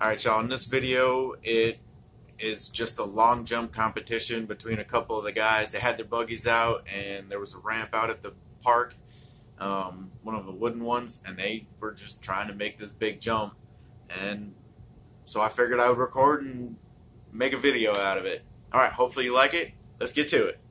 Alright y'all, in this video it is just a long jump competition between a couple of the guys. They had their buggies out and there was a ramp out at the park, one of the wooden ones, and they were just trying to make this big jump, and so I figured I would record and make a video out of it. Alright, hopefully you like it. Let's get to it.